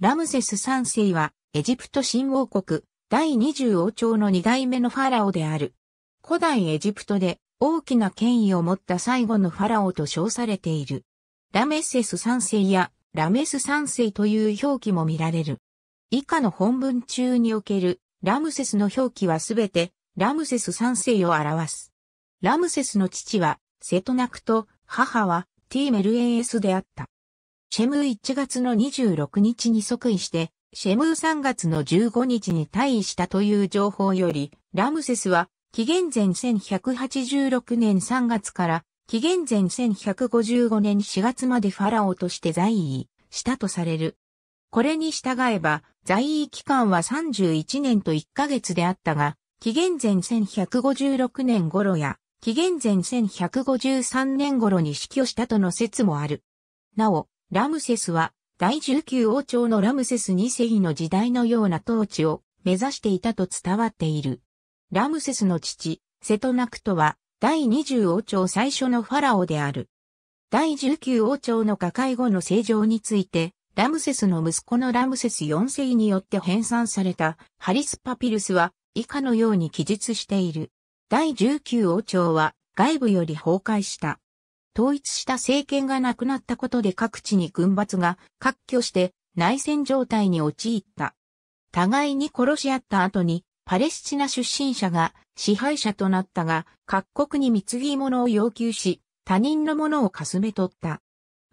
ラムセス3世は、エジプト新王国、第20王朝の2代目のファラオである。古代エジプトで大きな権威を持った最後のファラオと称されている。ラメセス3世やラメス3世という表記も見られる。以下の本文中におけるラムセスの表記はすべてラムセス3世を表す。ラムセスの父はセトナクと母はティーメルエースであった。シェム1月の26日に即位して、シェム3月の15日に退位したという情報より、ラムセスは、紀元前1186年3月から、紀元前1155年4月までファラオとして在位したとされる。これに従えば、在位期間は31年と1ヶ月であったが、紀元前1156年頃や、紀元前1153年頃に死去したとの説もある。なお、ラムセスは、第19王朝のラムセス2世の時代のような統治を目指していたと伝わっている。ラムセスの父、セトナクトは第20王朝最初のファラオである。第19王朝の瓦解後の政情について、ラムセスの息子のラムセス4世によって編纂されたハリスパピルスは以下のように記述している。第19王朝は外部より崩壊した。統一した政権がなくなったことで各地に軍閥が割拠して内戦状態に陥った。互いに殺し合った後にパレスチナ出身者が支配者となったが各国に貢ぎ物を要求し他人のものをかすめ取った。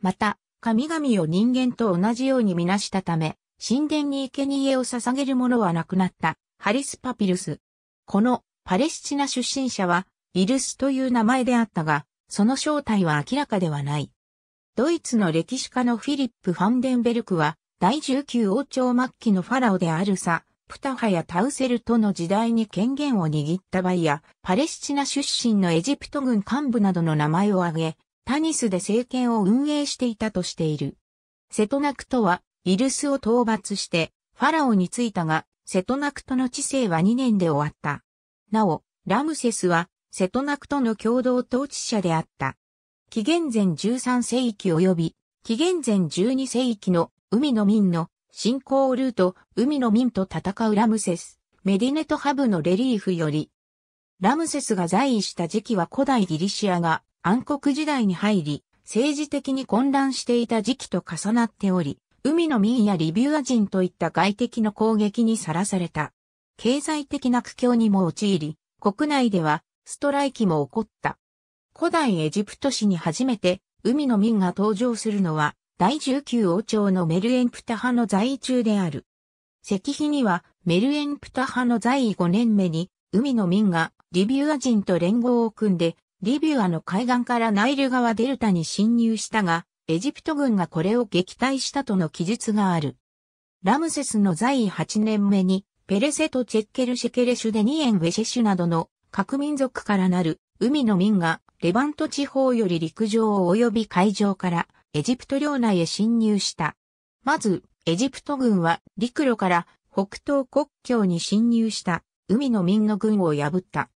また神々を人間と同じようにみなしたため神殿に生贄を捧げるものはなくなったハリスパピルス。このパレスチナ出身者はイルスという名前であったがその正体は明らかではない。ドイツの歴史家のフィリップ・ファンデンベルクは、第19王朝末期のファラオであるサ・プタハやタウセルとの時代に権限を握ったバイや、パレスチナ出身のエジプト軍幹部などの名前を挙げ、タニスで政権を運営していたとしている。セトナクトは、イルスを討伐して、ファラオに就いたが、セトナクトの治世は2年で終わった。なお、ラムセスは、セトナクトの共同統治者であった。紀元前13世紀及び、紀元前12世紀の海の民の信仰ルート、海の民と戦うラムセス、メディネトハブのレリーフより、ラムセスが在位した時期は古代ギリシアが暗黒時代に入り、政治的に混乱していた時期と重なっており、海の民やリビュア人といった外敵の攻撃にさらされた。経済的な苦境にも陥り、国内では、ストライキも起こった。古代エジプト史に初めて海の民が登場するのは第19王朝のメルエンプタハの在位中である。石碑にはメルエンプタハの在位5年目に海の民がリビュア人と連合を組んでリビュアの海岸からナイル川デルタに侵入したがエジプト軍がこれを撃退したとの記述がある。ラムセスの在位8年目にペレセとチェッケルシェケレシュデニエンウェシェシュなどの各民族からなる海の民がレバント地方より陸上及び海上からエジプト領内へ侵入した。まずエジプト軍は陸路から北東国境に侵入した海の民の軍を破った。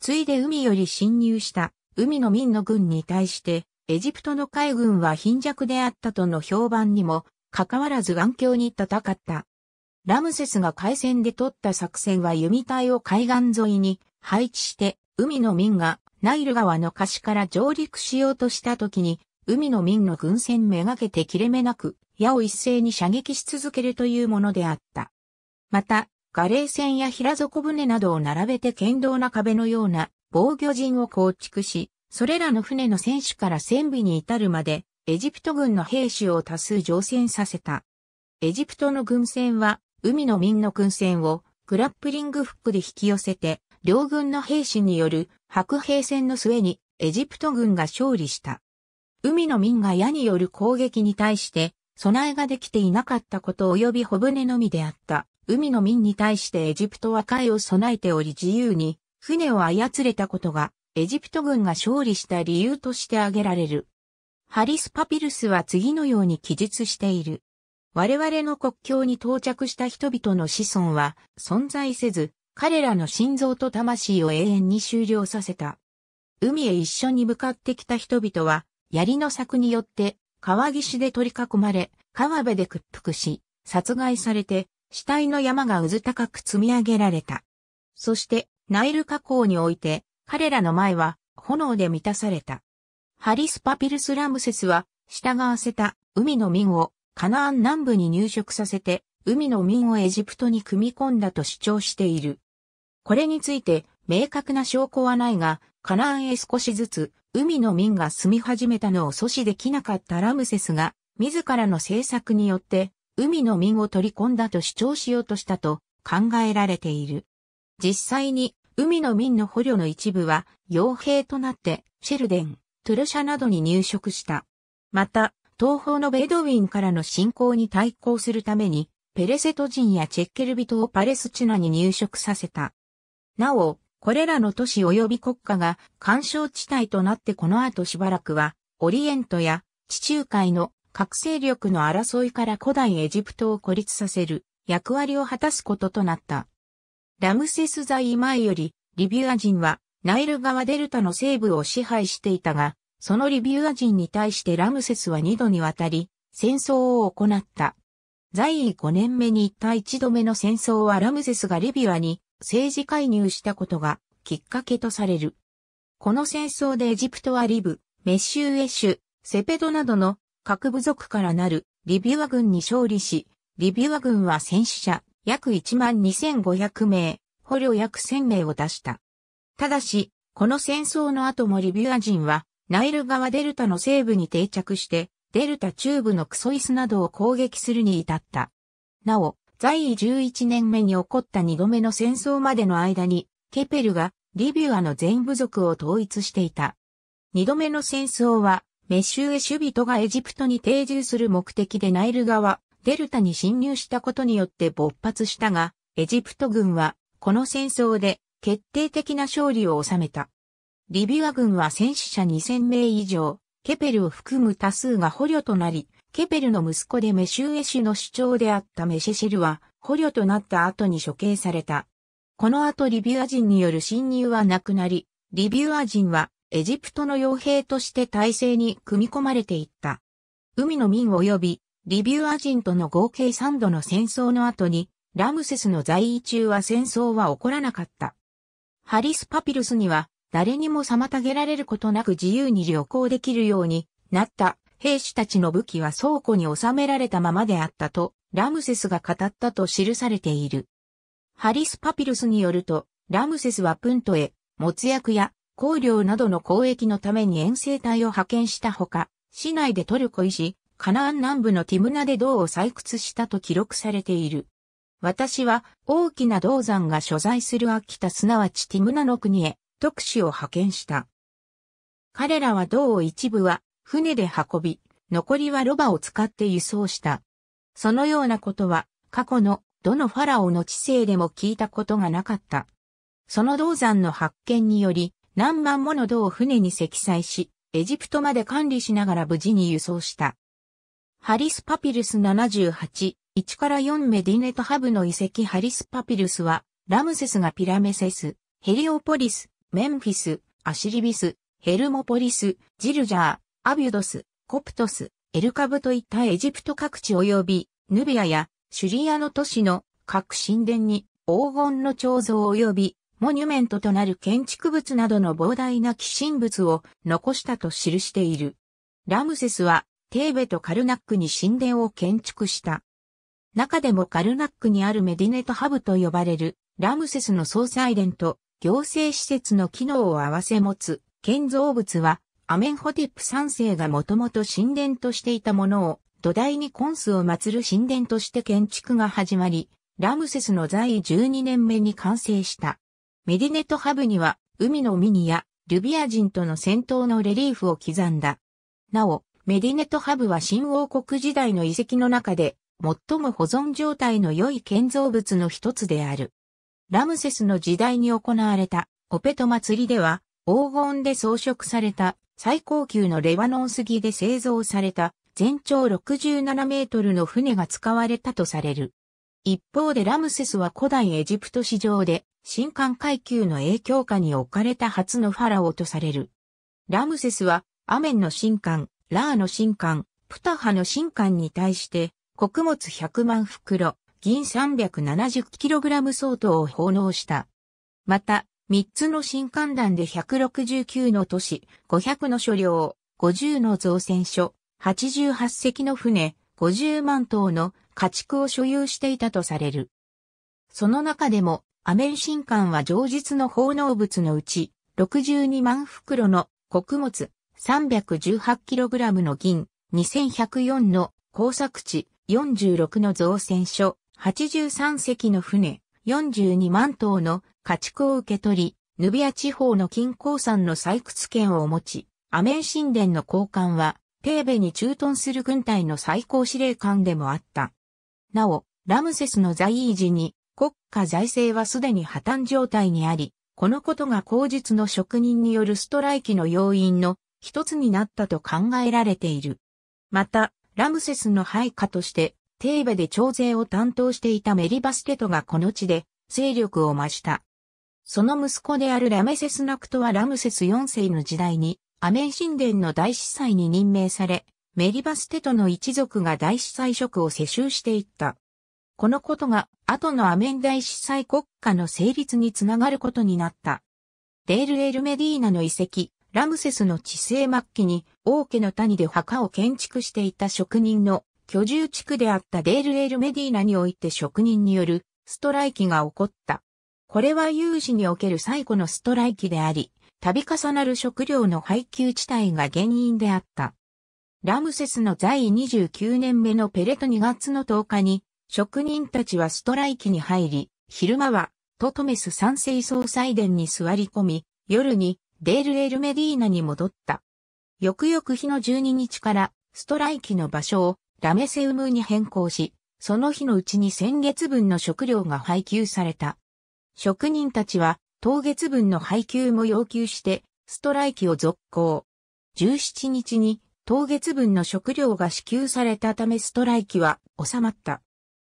次いで海より侵入した海の民の軍に対してエジプトの海軍は貧弱であったとの評判にもかかわらず頑強に戦った。ラムセスが海戦で取った作戦は弓隊を海岸沿いに配置して、海の民がナイル川の河岸から上陸しようとした時に、海の民の軍船めがけて切れ目なく、矢を一斉に射撃し続けるというものであった。また、ガレー船や平底船などを並べて堅牢な壁のような防御陣を構築し、それらの船の船首から船尾に至るまで、エジプト軍の兵士を多数乗船させた。エジプトの軍船は、海の民の軍船をグラップリングフックで引き寄せて、両軍の兵士による白兵戦の末にエジプト軍が勝利した。海の民が矢による攻撃に対して備えができていなかったこと及び小舟のみであった。海の民に対してエジプトは貝を備えており自由に船を操れたことがエジプト軍が勝利した理由として挙げられる。ハリスパピルスは次のように記述している。我々の国境に到着した人々の子孫は存在せず、彼らの心臓と魂を永遠に終了させた。海へ一緒に向かってきた人々は、槍の柵によって、川岸で取り囲まれ、川辺で屈服し、殺害されて、死体の山がうず高く積み上げられた。そして、ナイル河口において、彼らの前は、炎で満たされた。ハリスパピルス・ラムセスは、従わせた、海の民を、カナアン南部に入植させて、海の民をエジプトに組み込んだと主張している。これについて、明確な証拠はないが、カナアンへ少しずつ、海の民が住み始めたのを阻止できなかったラムセスが、自らの政策によって、海の民を取り込んだと主張しようとしたと考えられている。実際に、海の民の捕虜の一部は、傭兵となって、シェルデン、トゥルシャなどに入植した。また、東方のベドウィンからの侵攻に対抗するために、ペレセト人やチェッケル人をパレスチナに入植させた。なお、これらの都市及び国家が干渉地帯となってこの後しばらくは、オリエントや地中海の各勢力の争いから古代エジプトを孤立させる役割を果たすこととなった。ラムセス在位前よりリビュア人はナイル川デルタの西部を支配していたが、そのリビュア人に対してラムセスは2度にわたり戦争を行った。在位5年目に一帯一度目の戦争はラムセスがリビュアに政治介入したことがきっかけとされる。この戦争でエジプトはリブ、メシューエシュ、セペドなどの各部族からなるリビュア軍に勝利し、リビュア軍は戦死者約 12,500 名、捕虜約 1,000 名を出した。ただし、この戦争の後もリビュア人はナイル川デルタの西部に定着して、デルタ中部のクソイスなどを攻撃するに至った。なお、在位11年目に起こった2度目の戦争までの間に、ケペルがリビュアの全部族を統一していた。2度目の戦争は、メシューエシュ人がエジプトに定住する目的でナイル川、デルタに侵入したことによって勃発したが、エジプト軍は、この戦争で決定的な勝利を収めた。リビュア軍は戦死者 2,000 名以上、ケペルを含む多数が捕虜となり、ケペルの息子でメシューエシュの主張であったメシェシェルは、捕虜となった後に処刑された。この後リビュア人による侵入はなくなり、リビュア人は、エジプトの傭兵として体制に組み込まれていった。海の民及びリビュア人との合計3度の戦争の後に、ラムセスの在位中は戦争は起こらなかった。ハリスパピルスには誰にも妨げられることなく自由に旅行できるようになった兵士たちの武器は倉庫に収められたままであったと、ラムセスが語ったと記されている。ハリスパピルスによると、ラムセスはプントへ、もつ薬や、香料などの交易のために遠征隊を派遣したほか、市内でトルコ石、カナアン南部のティムナで銅を採掘したと記録されている。私は大きな銅山が所在するアキタすなわちティムナの国へ特使を派遣した。彼らは銅を一部は船で運び、残りはロバを使って輸送した。そのようなことは過去のどのファラオの治世でも聞いたことがなかった。その銅山の発見により、何万もの銅を船に積載し、エジプトまで管理しながら無事に輸送した。ハリスパピルス78、1から4メディネトハブの遺跡ハリスパピルスは、ラムセスがピラメセス、ヘリオポリス、メンフィス、アシリビス、ヘルモポリス、ジルジャー、アビュドス、コプトス、エルカブといったエジプト各地及び、ヌビアやシュリアの都市の各神殿に黄金の彫像及び、モニュメントとなる建築物などの膨大な寄進物を残したと記している。ラムセスはテーベとカルナックに神殿を建築した。中でもカルナックにあるメディネトハブと呼ばれるラムセスの葬祭殿と行政施設の機能を併せ持つ建造物はアメンホティプ3世がもともと神殿としていたものを土台にコンスを祀る神殿として建築が始まり、ラムセスの在位12年目に完成した。メディネトハブには、海の民や、ルビア人との戦闘のレリーフを刻んだ。なお、メディネトハブは新王国時代の遺跡の中で、最も保存状態の良い建造物の一つである。ラムセスの時代に行われた、オペト祭りでは、黄金で装飾された、最高級のレバノン杉で製造された、全長67メートルの船が使われたとされる。一方でラムセスは古代エジプト史上で、神官階級の影響下に置かれた初のファラオとされる。ラムセスは、アメンの神官、ラーの神官、プタハの神官に対して、穀物100万袋、銀 370kg 相当を奉納した。また、3つの新館団で169の都市、500の所領、50の造船所、88隻の船、50万頭の家畜を所有していたとされる。その中でも、アメリ新館は上述の奉納物のうち、62万袋の穀物、318kg の銀、2104の耕作地、46の造船所、83隻の船、42万頭の家畜を受け取り、ヌビア地方の金鉱山の採掘権を持ち、アメン神殿の高官は、テーベに駐屯する軍隊の最高司令官でもあった。なお、ラムセスの在位時に国家財政はすでに破綻状態にあり、このことが後述の職人によるストライキの要因の一つになったと考えられている。また、ラムセスの配下として、テーベで徴税を担当していたメリバステトがこの地で勢力を増した。その息子であるラメセスナクトはラムセス4世の時代に、アメン神殿の大司祭に任命され、メリバステトの一族が大司祭職を世襲していった。このことが、後のアメン大司祭国家の成立につながることになった。デール・エル・メディーナの遺跡、ラムセスの治世末期に、王家の谷で墓を建築していた職人の居住地区であったデール・エル・メディーナにおいて職人によるストライキが起こった。これは有史における最古のストライキであり、度重なる食料の配給地帯が原因であった。ラムセスの在位29年目のペレト2月の10日に、職人たちはストライキに入り、昼間はトトメス3世総裁殿に座り込み、夜にデール・エル・メディーナに戻った。翌々日の12日からストライキの場所をラメセウムに変更し、その日のうちに先月分の食料が配給された。職人たちは、当月分の配給も要求して、ストライキを続行。17日に、当月分の食料が支給されたためストライキは収まった。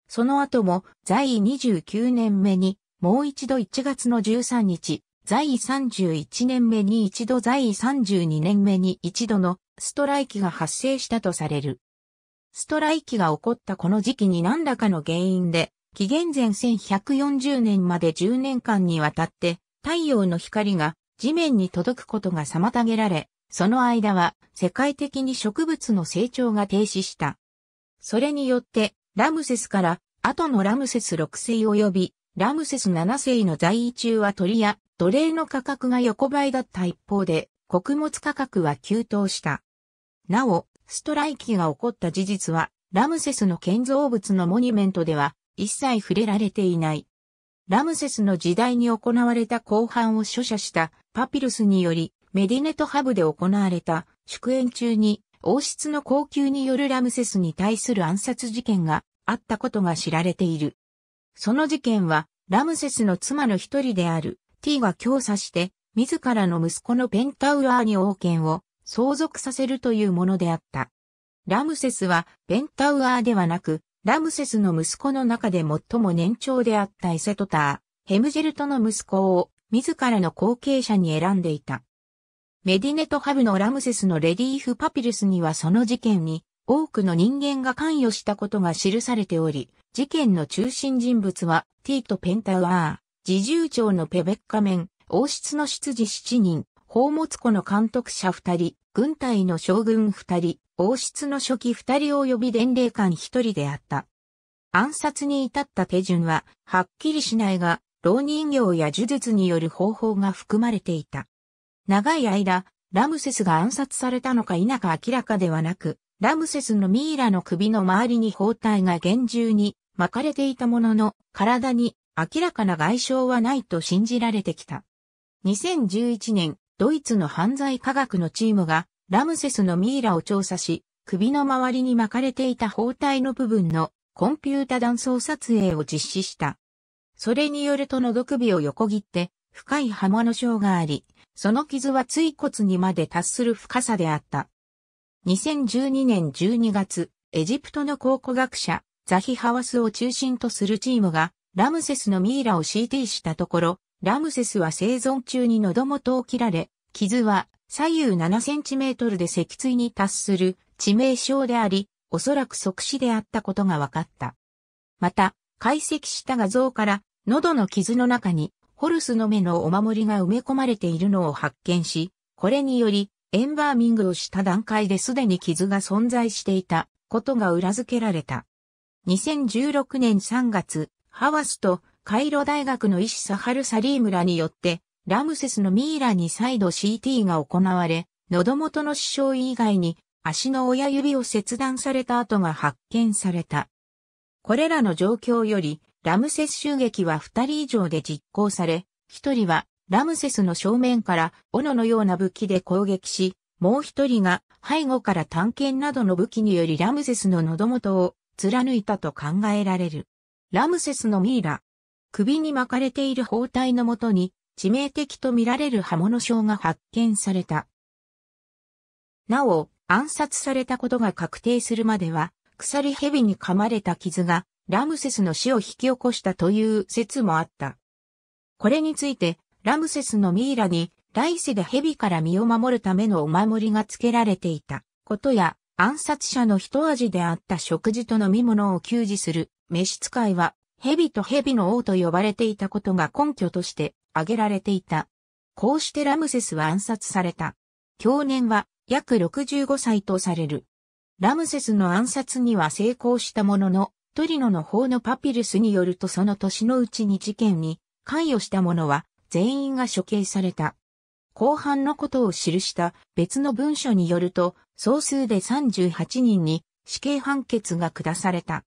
その後も、在位29年目に、もう一度1月の13日、在位31年目に一度、在位32年目に一度のストライキが発生したとされる。ストライキが起こったこの時期に何らかの原因で、紀元前1140年まで10年間にわたって太陽の光が地面に届くことが妨げられ、その間は世界的に植物の成長が停止した。それによってラムセスから後のラムセス6世及びラムセス7世の在位中は鳥や奴隷の価格が横ばいだった一方で穀物価格は急騰した。なお、ストライキが起こった事実はラムセスの建造物のモニュメントでは一切触れられていない。ラムセスの時代に行われた公判を書写したパピルスにより、メディネトハブで行われた祝宴中に王室の高級によるラムセスに対する暗殺事件があったことが知られている。その事件はラムセスの妻の一人であるティが教唆して自らの息子のペンタウアーに王権を相続させるというものであった。ラムセスはペンタウアーではなく、ラムセスの息子の中で最も年長であったエセトター、ヘムジェルトの息子を自らの後継者に選んでいた。メディネトハブのラムセスのレリーフパピルスにはその事件に多くの人間が関与したことが記されており、事件の中心人物はティとペンタウアー、侍従長のペベッカメン、王室の執事7人、宝物庫の監督者2人、軍隊の将軍2人、王室の書記2人及び伝令官1人であった。暗殺に至った手順ははっきりしないが、蝋人形や呪術による方法が含まれていた。長い間、ラムセスが暗殺されたのか否か明らかではなく、ラムセスのミイラの首の周りに包帯が厳重に巻かれていたものの、体に明らかな外傷はないと信じられてきた。2011年、ドイツの犯罪科学のチームがラムセスのミイラを調査し、首の周りに巻かれていた包帯の部分のコンピュータ断層撮影を実施した。それによるとのど首を横切って深い刃物傷があり、その傷は椎骨にまで達する深さであった。2012年12月、エジプトの考古学者ザヒ・ハワスを中心とするチームがラムセスのミイラを CT したところ、ラムセスは生存中に喉元を切られ、傷は左右7センチメートルで脊椎に達する致命傷であり、おそらく即死であったことが分かった。また、解析した画像から、喉の傷の中に、ホルスの目のお守りが埋め込まれているのを発見し、これにより、エンバーミングをした段階ですでに傷が存在していたことが裏付けられた。2016年3月、ハワスとカイロ大学の医師サハル・サリームらによって、ラムセスのミイラに再度 CT が行われ、喉元の死傷以外に足の親指を切断された跡が発見された。これらの状況より、ラムセス襲撃は2人以上で実行され、1人はラムセスの正面から斧のような武器で攻撃し、もう1人が背後から短剣などの武器によりラムセスの喉元を貫いたと考えられる。ラムセスのミイラ。首に巻かれている包帯のもとに致命的とみられる刃物傷が発見された。なお、暗殺されたことが確定するまでは、鎖蛇に噛まれた傷がラムセスの死を引き起こしたという説もあった。これについて、ラムセスのミイラに来世で蛇から身を守るためのお守りが付けられていたことや、暗殺者の一味であった食事と飲み物を給仕する召使いは、蛇と蛇の王と呼ばれていたことが根拠として挙げられていた。こうしてラムセスは暗殺された。享年は約65歳とされる。ラムセスの暗殺には成功したものの、トリノの法のパピルスによるとその年のうちに事件に関与した者は全員が処刑された。後半のことを記した別の文書によると、総数で38人に死刑判決が下された。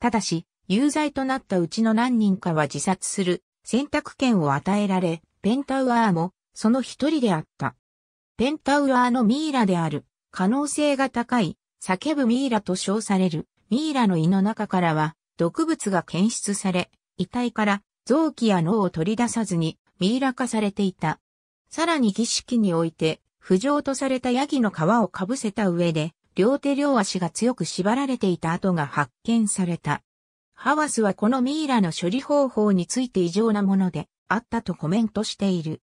ただし、有罪となったうちの何人かは自殺する選択権を与えられ、ペンタウアーもその一人であった。ペンタウアーのミイラである可能性が高い、叫ぶミイラと称される。ミイラの胃の中からは毒物が検出され、遺体から臓器や脳を取り出さずにミイラ化されていた。さらに儀式において、不浄とされたヤギの皮をかぶせた上で、両手両足が強く縛られていた跡が発見された。ハワスはこのミイラの処理方法について異常なものであったとコメントしている。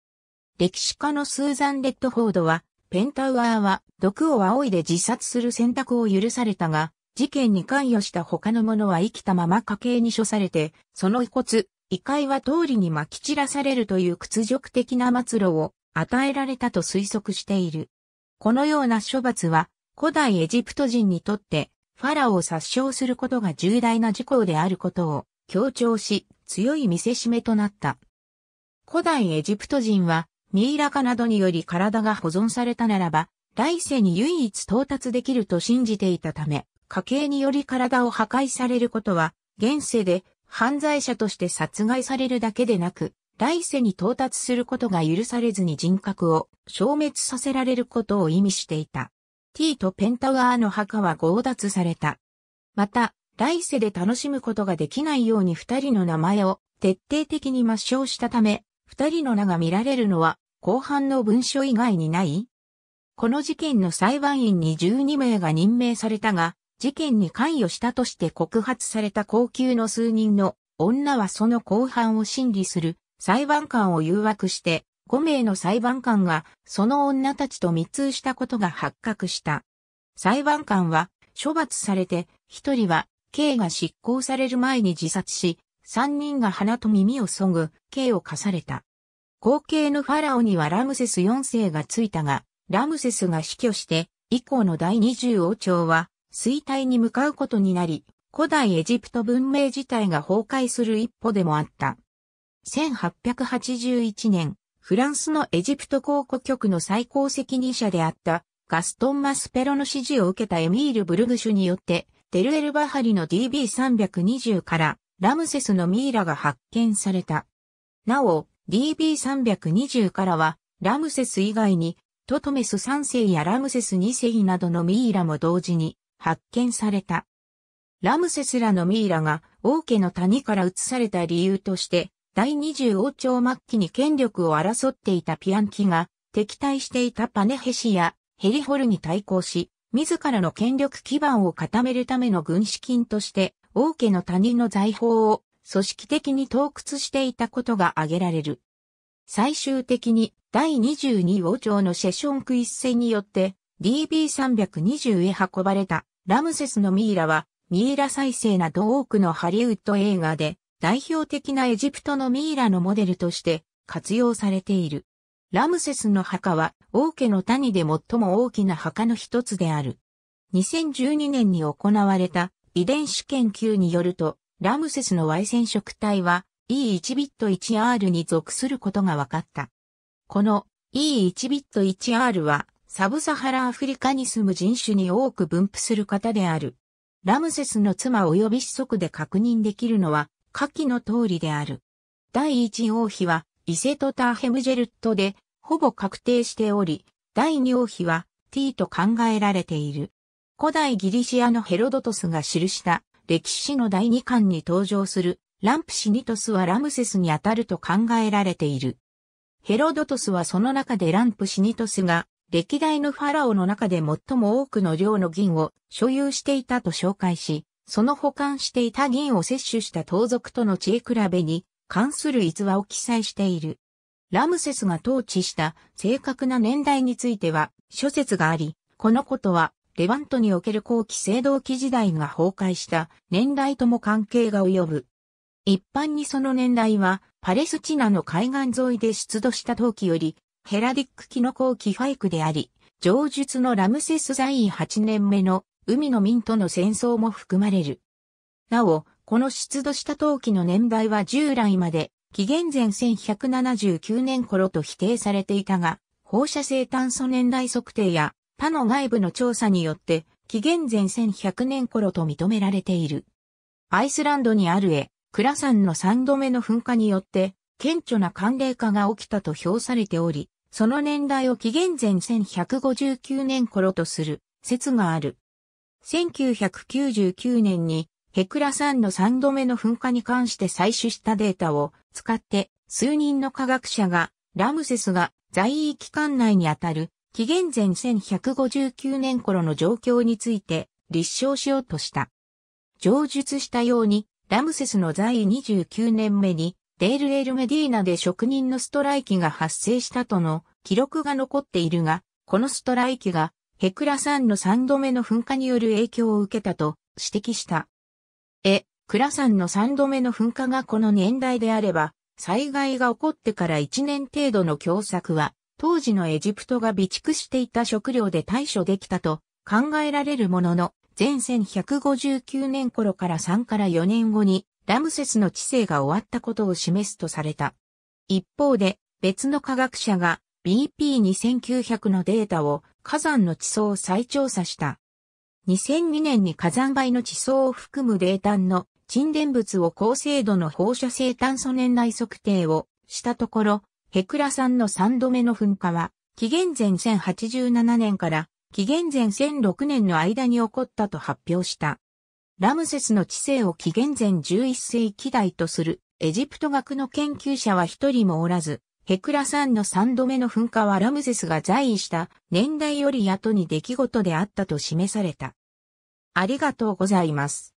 歴史家のスーザン・レッドフォードは、ペンタウアーは毒を仰いで自殺する選択を許されたが、事件に関与した他の者は生きたまま家計に処されて、その遺骨、遺骸は通りに撒き散らされるという屈辱的な末路を与えられたと推測している。このような処罰は、古代エジプト人にとって、ファラオを殺傷することが重大な事項であることを強調し、強い見せしめとなった。古代エジプト人は、ミイラ化などにより体が保存されたならば、来世に唯一到達できると信じていたため、家計により体を破壊されることは、現世で犯罪者として殺害されるだけでなく、来世に到達することが許されずに人格を消滅させられることを意味していた。T とペンタウアーの墓は強奪された。また、来世で楽しむことができないように2人の名前を徹底的に抹消したため、2人の名が見られるのは後半の文書以外にない?この事件の裁判員に12名が任命されたが、事件に関与したとして告発された後宮の数人の女はその公判を審理する裁判官を誘惑して5名の裁判官がその女たちと密通したことが発覚した。裁判官は処罰されて1人は刑が執行される前に自殺し3人が鼻と耳をそぐ刑を課された。後継のファラオにはラムセス4世がついたがラムセスが死去して以降の第20王朝は衰退に向かうことになり、古代エジプト文明自体が崩壊する一歩でもあった。1881年、フランスのエジプト考古局の最高責任者であったガストン・マスペロの指示を受けたエミール・ブルグシュによって、デル・エル・バハリの DB320 からラムセスのミイラが発見された。なお、DB320 からは、ラムセス以外に、トトメス3世やラムセス2世などのミイラも同時に、発見された。ラムセスらのミイラが王家の谷から移された理由として、第20王朝末期に権力を争っていたピアンキが敵対していたパネヘシやヘリホルに対抗し、自らの権力基盤を固めるための軍資金として王家の谷の財宝を組織的に盗掘していたことが挙げられる。最終的に第22王朝のシェションク一世によって DB320 へ運ばれたラムセスのミイラは、ミイラ再生など多くのハリウッド映画で、代表的なエジプトのミイラのモデルとして活用されている。ラムセスの墓は、王家の谷で最も大きな墓の一つである。2012年に行われた遺伝子研究によると、ラムセスのY染色体は E1 ビット 1R に属することが分かった。この E1 ビット 1R は、サブサハラアフリカに住む人種に多く分布する方である。ラムセスの妻及び子息で確認できるのは下記の通りである。第一王妃はイセト・ターヘムジェルットでほぼ確定しており、第二王妃は T と考えられている。古代ギリシアのヘロドトスが記した歴史の第2巻に登場するランプシニトスはラムセスにあたると考えられている。ヘロドトスはその中でランプシニトスが歴代のファラオの中で最も多くの量の銀を所有していたと紹介し、その保管していた銀を摂取した盗賊との知恵比べに関する逸話を記載している。ラムセスが統治した正確な年代については諸説があり、このことはレバントにおける後期青銅器時代が崩壊した年代とも関係が及ぶ。一般にその年代はパレスチナの海岸沿いで出土した陶器より、ヘラディック紀の後期ファイクであり、上述のラムセス在位8年目の海の民との戦争も含まれる。なお、この出土した陶器の年代は従来まで、紀元前1179年頃と否定されていたが、放射性炭素年代測定や他の外部の調査によって、紀元前1100年頃と認められている。アイスランドにあるクラ山の3度目の噴火によって、顕著な寒冷化が起きたと評されており、その年代を紀元前1159年頃とする説がある。1999年にヘクラ山の3度目の噴火に関して採取したデータを使って数人の科学者がラムセスが在位期間内にあたる紀元前1159年頃の状況について立証しようとした。上述したようにラムセスの在位29年目にデール・エル・メディーナで職人のストライキが発生したとの記録が残っているが、このストライキがヘクラ山の3度目の噴火による影響を受けたと指摘した。クラ山の3度目の噴火がこの年代であれば、災害が起こってから1年程度の凶作は、当時のエジプトが備蓄していた食料で対処できたと考えられるものの、前1159年頃から3から4年後に、ラムセスの治世が終わったことを示すとされた。一方で、別の科学者が BP2900 のデータを火山の地層を再調査した。2002年に火山灰の地層を含む泥炭の沈殿物を高精度の放射性炭素年代測定をしたところ、ヘクラ山の3度目の噴火は、紀元前1087年から紀元前1006年の間に起こったと発表した。ラムセスの治世を紀元前11世紀代とするエジプト学の研究者は一人もおらず、ヘクラ山の3度目の噴火はラムセスが在位した年代より後に出来事であったと示された。ありがとうございます。